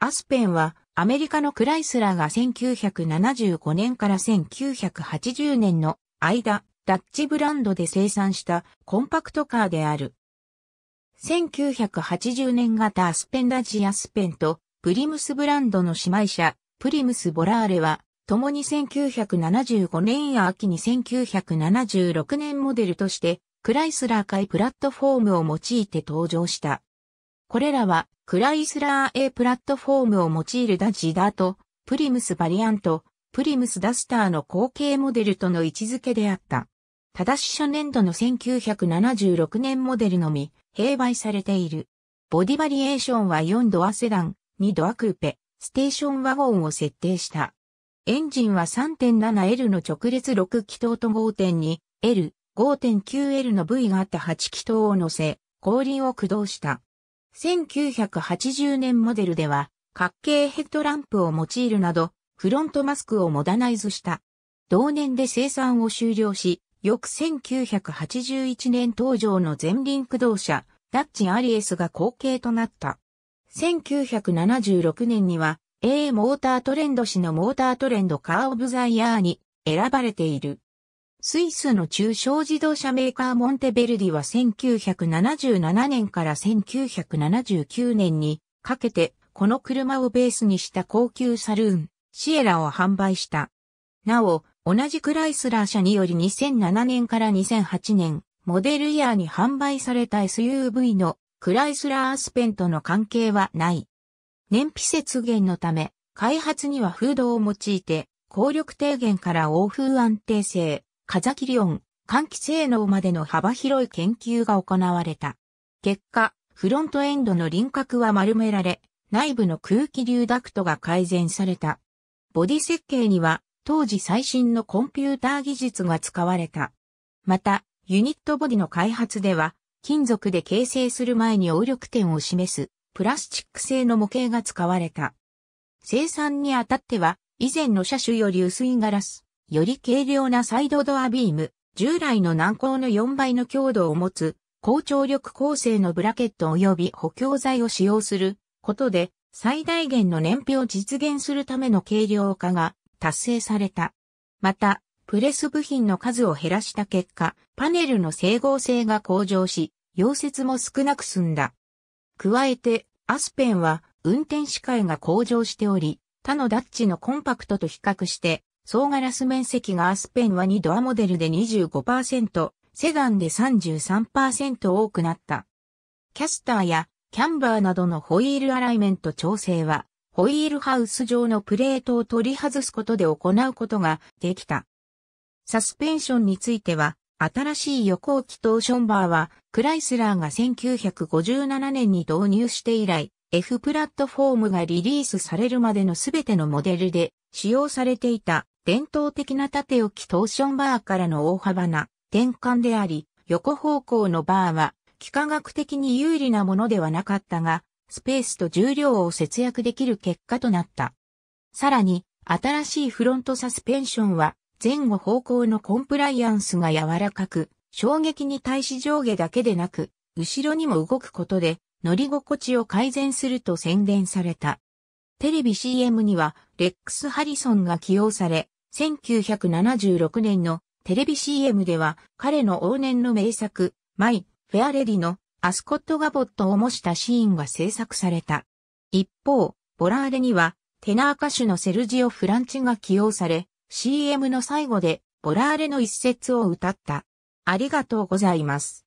アスペンはアメリカのクライスラーが1975年から1980年の間、ダッチブランドで生産したコンパクトカーである。1980年型アスペンダジアスペンとプリムスブランドの姉妹車、プリムスボラーレは、共に1975年や秋に1976年モデルとして、クライスラー界プラットフォームを用いて登場した。これらは、クライスラー A プラットフォームを用いるダジダーと、プリムスバリアント、プリムスダスターの後継モデルとの位置づけであった。ただし初年度の1976年モデルのみ、併売されている。ボディバリエーションは4ドアセダン、2ドアクーペ、ステーションワゴンを設定した。エンジンは 3.7L の直列6気筒と 5.2L、5.9L の部位があった8気筒を乗せ、後輪を駆動した。1980年モデルでは、角形ヘッドランプを用いるなど、フロントマスクをモダナイズした。同年で生産を終了し、翌1981年登場の前輪駆動車、ダッチアリエスが後継となった。1976年には A モータートレンド誌のモータートレンドカー・オブ・ザ・イヤーに選ばれている。スイスの中小自動車メーカーモンテベルディは1977年から1979年にかけてこの車をベースにした高級サルーン、シエラを販売した。なお、同じクライスラー社により2007年から2008年モデルイヤーに販売された SUV のクライスラー・アスペンとの関係はない。燃費節減のため開発にはフードを用いて効力低減から欧風安定性、風切り音、換気性能までの幅広い研究が行われた。結果、フロントエンドの輪郭は丸められ、内部の空気流ダクトが改善された。ボディ設計には当時最新のコンピューター技術が使われた。また、ユニットボディの開発では、金属で形成する前に応力点を示すプラスチック製の模型が使われた。生産にあたっては、以前の車種より薄いガラス。より軽量なサイドドアビーム、従来の軟鋼の4倍の強度を持つ、高張力構成のブラケット及び補強材を使用することで、最大限の燃費を実現するための軽量化が達成された。また、プレス部品の数を減らした結果、パネルの整合性が向上し、溶接も少なく済んだ。加えて、アスペンは運転視界が向上しており、他のダッチのコンパクトと比較して、総ガラス面積がアスペンは2ドアモデルで 25%、セダンで 33% 多くなった。キャスターやキャンバーなどのホイールアライメント調整は、ホイールハウス上のプレートを取り外すことで行うことができた。サスペンションについては、新しい横置きトーションバーは、クライスラーが1957年に導入して以来、F プラットフォームがリリースされるまでのすべてのモデルで使用されていた。伝統的な縦置きトーションバーからの大幅な転換であり、横方向のバーは幾何学的に有利なものではなかったが、スペースと重量を節約できる結果となった。さらに、新しいフロントサスペンションは前後方向のコンプライアンスが柔らかく、衝撃に対し上下だけでなく、後ろにも動くことで乗り心地を改善すると宣伝された。テレビ CM にはレックス・ハリソンが起用され、1976年のテレビ CM では彼の往年の名作、マイ・フェア・レディのアスコット・ガボットを模したシーンが制作された。一方、ボラーレにはテナー歌手のセルジオ・フランチが起用され、CM の最後でボラーレの一節を歌った。ありがとうございます。